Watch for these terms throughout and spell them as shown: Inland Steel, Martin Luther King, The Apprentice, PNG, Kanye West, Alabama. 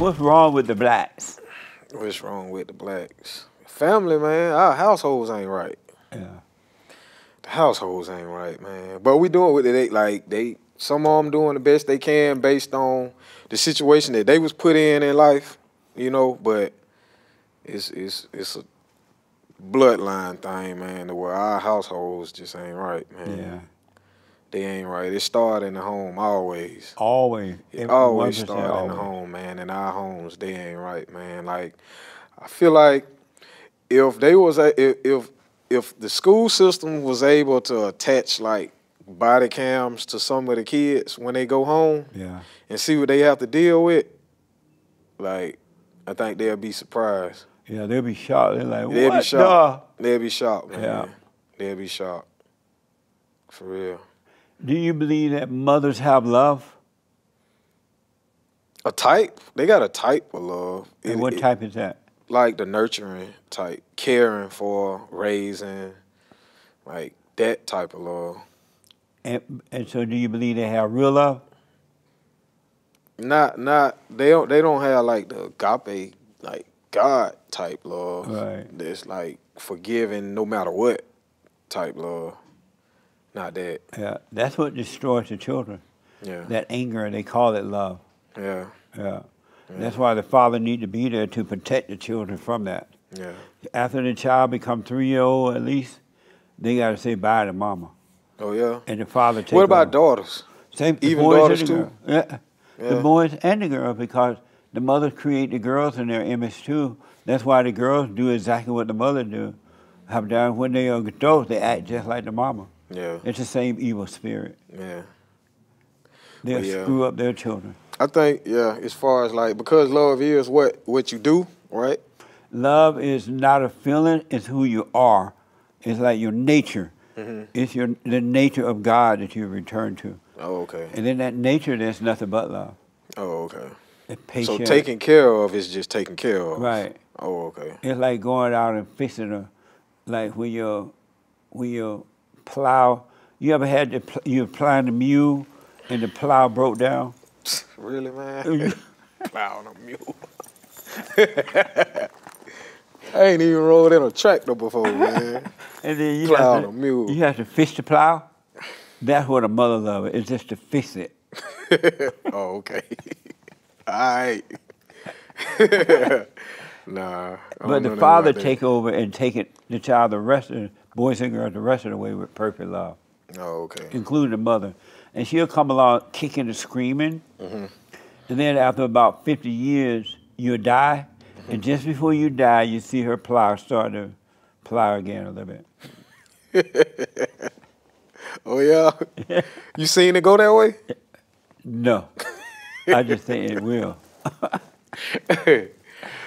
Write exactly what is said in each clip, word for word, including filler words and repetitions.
What's wrong with the blacks? What's wrong with the blacks? Family, man. Our households ain't right. Yeah. The households ain't right, man. But we doing what they like. They some of them doing the best they can based on the situation that they was put in in life, you know. But it's it's it's a bloodline thing, man. To where our households just ain't right, man. Yeah. They ain't right. It started in the home always. Always. It, it always started always. in the home, man. In our homes, they ain't right, man. Like, I feel like if they was a, if, if if the school system was able to attach like body cams to some of the kids when they go home, yeah, and see what they have to deal with, like, I think they'll be surprised. Yeah, they'll be shocked. They're like, they'll what be shocked. The? They'll be shocked, man. Yeah. They'll be shocked. For real. Do you believe that mothers have love? A type? They got a type of love. And it, what type it, is that? Like the nurturing type, caring for, raising, like that type of love. And and so, do you believe they have real love? Not not they don't they don't have like the agape, like God type love. Right. That's like forgiving no matter what type love. Not that. Yeah, that's what destroys the children. Yeah. That anger, they call it love. Yeah. Yeah. Yeah. That's why the father need to be there to protect the children from that. Yeah. After the child become three year old at least, they gotta say bye to mama. Oh yeah. And the father takes. What about over. daughters? Same. Even daughters too. Yeah. Yeah. The boys and the girls, because the mothers create the girls in their image too. That's why the girls do exactly what the mother do. Have done when they are adults, they act just like the mama. Yeah. It's the same evil spirit. Yeah. They'll well, yeah. screw up their children. I think, yeah, as far as like, because love is what, what you do, right? Love is not a feeling, it's who you are. It's like your nature. Mm-hmm. It's your the nature of God that you return to. Oh, okay. And in that nature, there's nothing but love. Oh, okay. So taking care of is just taking care of. Right. Oh, okay. It's like going out and fixing a, like when you're, when you're, plow. You ever had to, you applying the mule and the plow broke down? Really, man? Plowing a mule. I ain't even rolled in a tractor before, man. And then you plowing to, a mule. You have to fix the plow? That's what a mother loves. It's just to fix it. Oh, okay. All right. Nah. But the father take over and take it, the child, the rest of boys and girls the rest of the way with perfect love. Oh, okay. Including the mother. And she'll come along kicking and screaming. Mm-hmm. And then after about fifty years, you'll die. Mm-hmm. And just before you die, you see her plow start to plow again a little bit. Oh, yeah? You seen it go that way? No. I just think it will.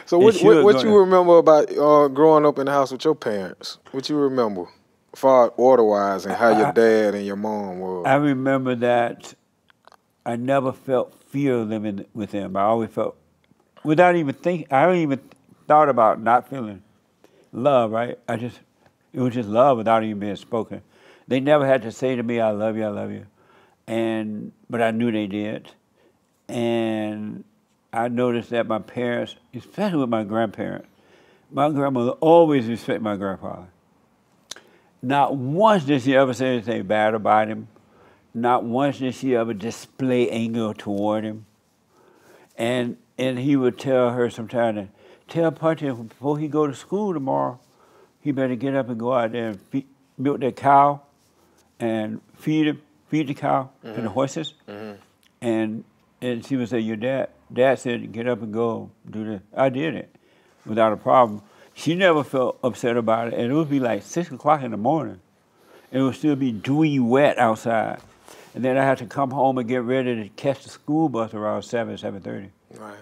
So what, what, what you remember about uh, growing up in the house with your parents? What you remember, far order-wise, and how I, your dad and your mom were? I remember that I never felt fear living with them. I always felt, without even thinking, I don't even thought about not feeling love, right? I just, it was just love without even being spoken. They never had to say to me, I love you, I love you. And, but I knew they did. And I noticed that my parents, especially with my grandparents, my grandmother always respected my grandfather. Not once did she ever say anything bad about him. Not once did she ever display anger toward him. And and he would tell her sometimes, tell Punty before he go to school tomorrow, he better get up and go out there and feed, milk that cow and feed him, feed the cow mm-hmm. and the horses. Mm-hmm. And and she would say, your dad, Dad said, get up and go do this. I did it without a problem. She never felt upset about it. And it would be like six o'clock in the morning. It would still be dewy wet outside. And then I had to come home and get ready to catch the school bus around seven, seven thirty. Right.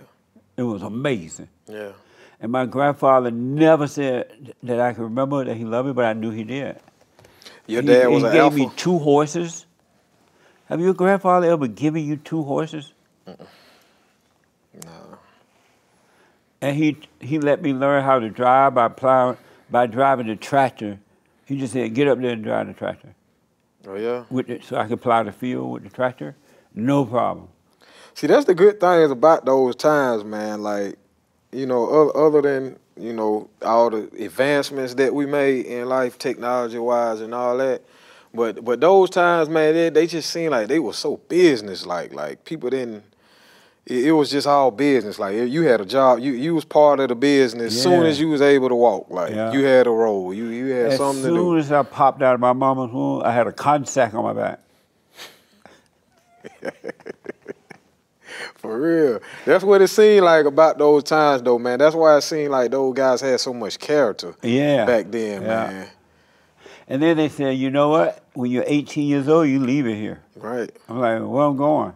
It was amazing. Yeah. And my grandfather never said that I could remember that he loved me, but I knew he did. Your he, dad was he an alpha. He gave me two horses. Have your grandfather ever given you two horses? Mm-mm. No. And he he let me learn how to drive by plowing, by driving the tractor. He just said, get up there and drive the tractor. Oh, yeah? With the, so I could plow the field with the tractor. No problem. See, that's the good things about those times, man. Like, you know, other than, you know, all the advancements that we made in life, technology-wise and all that, but but those times, man, they, they just seemed like they were so business-like. Like, people didn't, it, it was just all business. Like, if you had a job, you, you was part of the business as yeah. soon as you was able to walk. Like, yeah. you had a role. You, you had as something to do. As soon as I popped out of my mama's womb, I had a cotton sack on my back. For real. That's what it seemed like about those times, though, man. That's why it seemed like those guys had so much character yeah. back then, yeah. man. And then they said, you know what? When you're eighteen years old, you leave it here. Right. I'm like, where I'm going?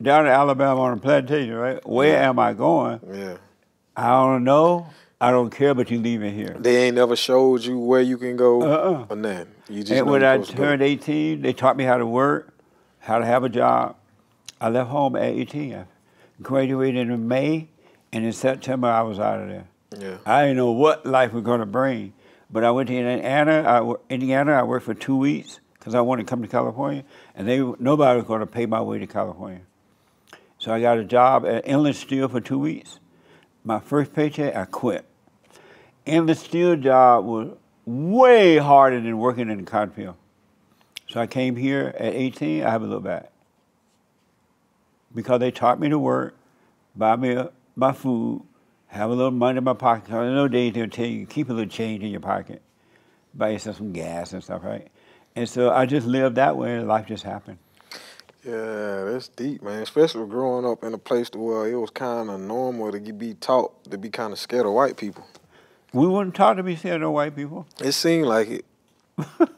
Down to Alabama on a plantation, right? Where yeah. am I going? Yeah. I don't know. I don't care, but you leave it here. They ain't never showed you where you can go uh-uh. or nothing. You just and when I turned eighteen, they taught me how to work, how to have a job. I left home at eighteen. I graduated in May, and in September I was out of there. Yeah. I didn't know what life was going to bring, but I went to Indiana. I, Indiana, I worked for two weeks because I wanted to come to California, and they nobody was going to pay my way to California. So I got a job at Inland Steel for two weeks. My first paycheck, I quit. Inland Steel job was way harder than working in the cotton field. So I came here at eighteen. I haven't looked back. Because they taught me to work, buy me a, my food, have a little money in my pocket. Because in those days, they'll tell you, keep a little change in your pocket. Buy yourself some gas and stuff, right? And so I just lived that way, and life just happened. Yeah, that's deep, man. Especially growing up in a place where it was kind of normal to be taught to be kind of scared of white people. We weren't taught to be scared of white people. It seemed like it.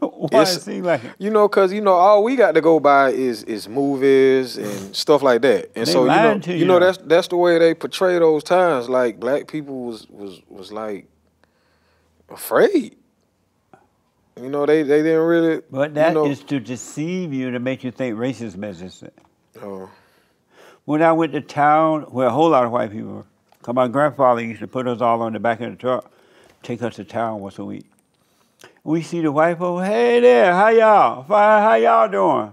Why it seems like it? You know, because, you know, all we got to go by is is movies and stuff like that. And they so, you know, you. you know, that's that's the way they portray those times. Like, black people was was, was like, afraid. You know, they, they didn't really... But that you know, is to deceive you, to make you think racism existed. Oh. When I went to town, where a whole lot of white people were, because my grandfather used to put us all on the back of the truck, take us to town once a week. We see the white folks, hey there, how y'all? Fine, how y'all doing?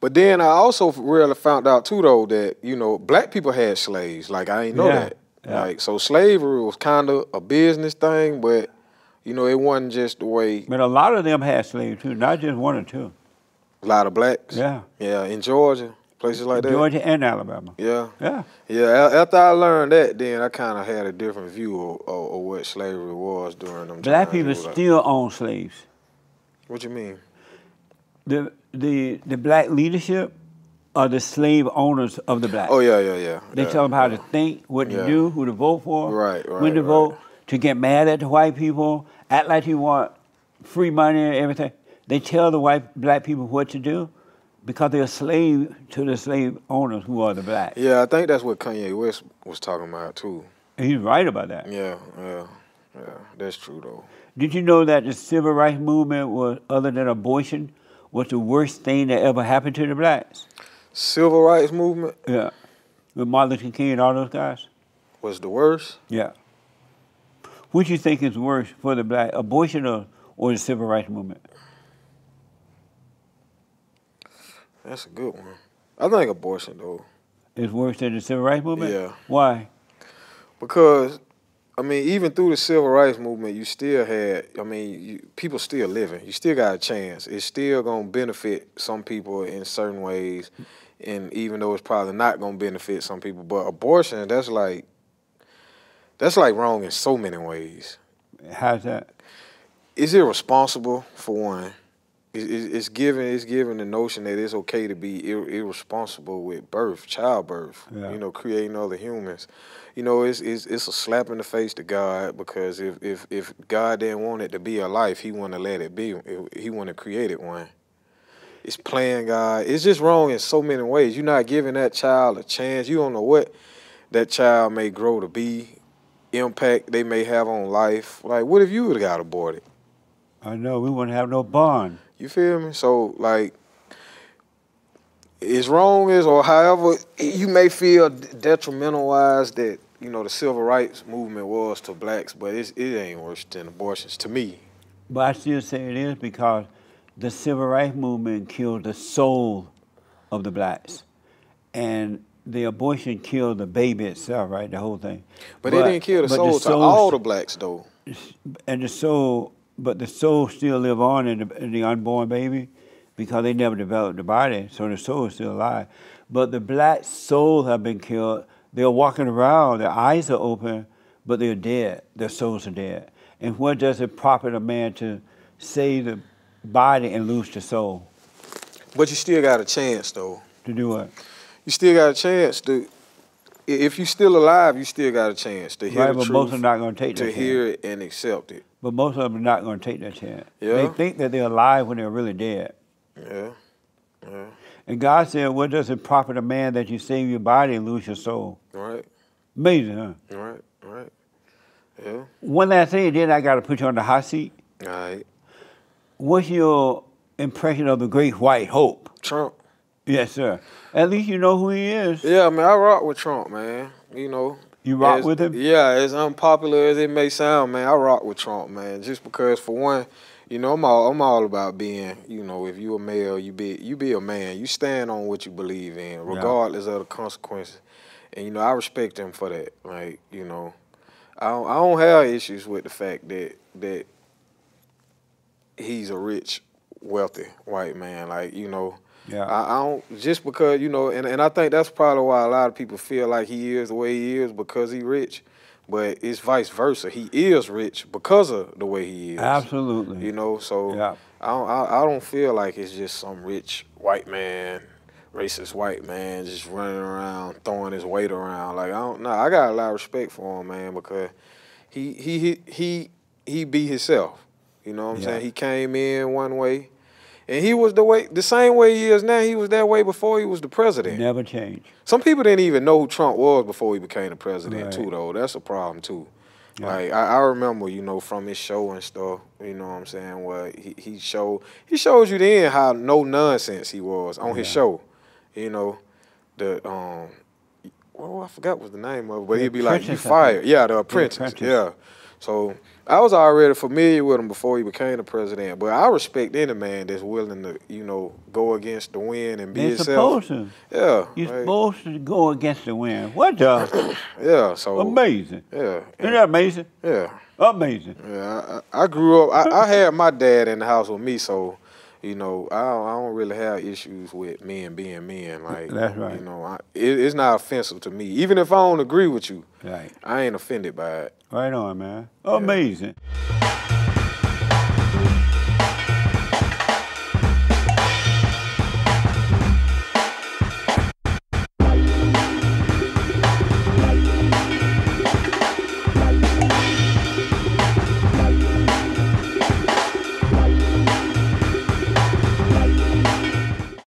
But then I also really found out, too, though, that, you know, black people had slaves. Like, I ain't know yeah, that. Yeah. Like, so slavery was kind of a business thing, but, you know, it wasn't just the way... But a lot of them had slaves, too, not just one or two. A lot of blacks? Yeah. Yeah, in Georgia, places like that. Georgia and Alabama. Yeah. Yeah. Yeah, after I learned that, then I kind of had a different view of, of, of what slavery was during them times. Black people still like, own slaves. What you mean? The, the, the black leadership are the slave owners of the black. Oh, yeah, yeah, yeah. They yeah. tell them how to think, what to yeah. do, who to vote for, right, right, when to right. vote, to get mad at the white people, act like you want free money and everything. They tell the white black people what to do. Because they're a slave to the slave owners who are the blacks. Yeah, I think that's what Kanye West was talking about, too. And he's right about that. Yeah, yeah, yeah. That's true, though. Did you know that the civil rights movement, was, other than abortion, was the worst thing that ever happened to the blacks? Civil rights movement? Yeah. With Martin Luther King and all those guys. Was the worst? Yeah. What do you think is worse for the black, abortion or, or the civil rights movement? That's a good one. I think abortion, though. It's worse than the civil rights movement? Yeah. Why? Because, I mean, even through the civil rights movement, you still had, I mean, you, people still living. You still got a chance. It's still going to benefit some people in certain ways, and even though it's probably not going to benefit some people. But abortion, that's like, that's like wrong in so many ways. How's that? It's irresponsible, for one. It's given. It's given the notion that it's okay to be ir irresponsible with birth, childbirth. Yeah. You know, creating other humans. You know, it's it's it's a slap in the face to God, because if if if God didn't want it to be a life, He wouldn't have let it be. He wouldn't have created one. It's playing God. It's just wrong in so many ways. You're not giving that child a chance. You don't know what that child may grow to be, impact they may have on life. Like, what if you would have got aborted? I know we wouldn't have no bond. You feel me? So, like, it's wrong is, or however you may feel detrimental-wise that, you know, the civil rights movement was to blacks, but it's, it ain't worse than abortions to me. But I still say it is, because the civil rights movement killed the soul of the blacks. And the abortion killed the baby itself, right? The whole thing. But, but it didn't kill the soul to all the blacks, though. And the soul, but the soul still live on in the, in the unborn baby because they never developed the body, so the soul is still alive. But the black souls have been killed. They're walking around, their eyes are open, but they're dead. Their souls are dead. And what does it profit a man to save the body and lose the soul? But you still got a chance, though. To do what? You still got a chance to, if you're still alive, you still got a chance to hear right, the but truth, most are not going to take that to chance. Hear it and accept it. But most of them are not going to take that chance. Yeah. They think that they're alive when they're really dead. Yeah, yeah. And God said, what does it profit a man that you save your body and lose your soul? Right. Amazing, huh? Right, right, yeah. One last thing, then I got to put you on the hot seat. All right. What's your impression of the great white hope? Trump. Yes, sir. At least you know who he is. Yeah, I mean, I rock with Trump, man. You know. You rock with him? Yeah, as unpopular as it may sound, man, I rock with Trump, man. Just because, for one, you know, I'm all I'm all about being, you know, if you a male, you be you be a man. You stand on what you believe in, regardless yeah. of the consequences. And you know, I respect him for that. Like, you know, I don't, I don't have issues with the fact that that he's a rich, wealthy white man. Like, you know. Yeah. I, I don't, just because, you know, and, and I think that's probably why a lot of people feel like he is the way he is because he rich, but it's vice versa. He is rich because of the way he is. Absolutely. You know, so yeah. I, don't, I, I don't feel like it's just some rich white man, racist white man just running around, throwing his weight around. Like, I don't know. Nah, I got a lot of respect for him, man, because he, he, he, he, he be himself. You know what I'm yeah. saying? He came in one way. And he was the way, the same way he is now. He was that way before he was the president. Never changed. Some people didn't even know who Trump was before he became the president, right. too, though. That's a problem, too. Yeah. Like, I, I remember, you know, from his show and stuff, you know what I'm saying, where he, he showed, he shows you then how no-nonsense he was on yeah. his show. You know, the, um, well, I forgot what the name of it, but the he'd be like, you fired. Yeah, The Apprentice. The Apprentice. Yeah. So I was already familiar with him before he became the president, but I respect any man that's willing to, you know, go against the wind and be They're himself. Supposed to. Yeah. You're right. supposed to go against the wind. What the? Yeah. So amazing. Yeah. Isn't that amazing? Yeah. Amazing. Yeah. I, I grew up. I, I had my dad in the house with me, so you know I don't, I don't really have issues with men being men. Like that's right. You know, I, it, it's not offensive to me, even if I don't agree with you. Right. I ain't offended by it. Right on, man. Amazing. Yeah.